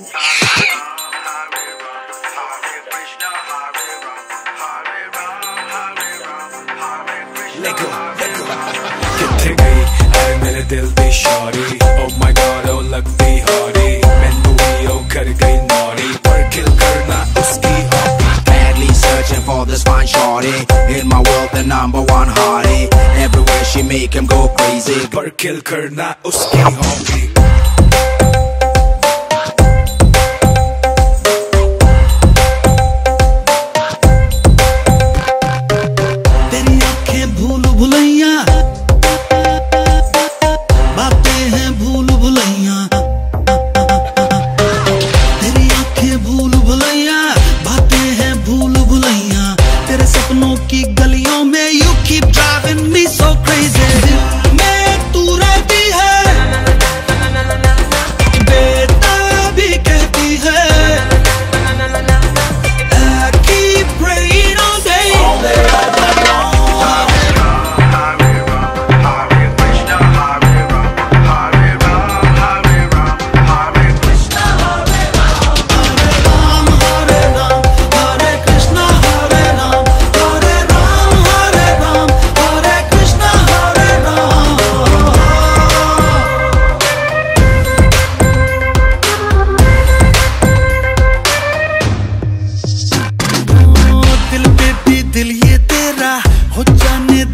किथे गई आए मेरे दिल दी शौरी ओ माय गॉड ओ लगती हौरी मैनू ही ओ कर गई नौरी पर किल करना उसकी hobby badly searching for this fine shorty in my world the number one hottie everywhere she make him go crazy पर किल करना उसकी हॉबी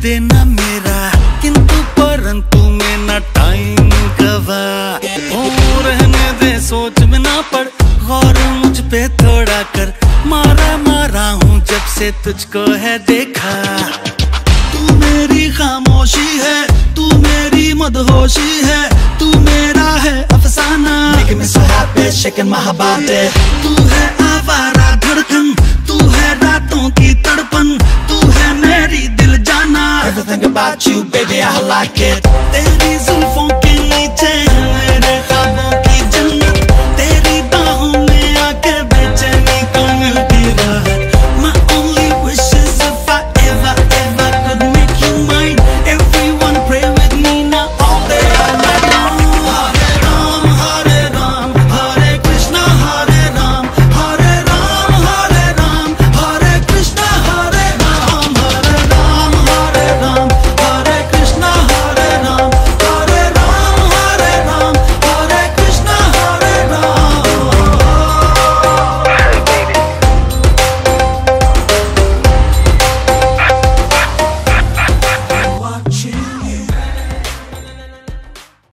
देना मेरा किंतु परंतु में ना टाइम गवा और रहने दे सोच में ना पड़ गौर मुझ पे थोड़ा कर मारा मारा हूँ जब से तुझको है देखा तू मेरी खामोशी है तू मेरी मदहोशी है तू मेरा है अफसाना Making me so happy, shaking my body तू है आवारा धड़कन तू है रातों की तड़पन तू है मेरी Everything about you, baby, I like it.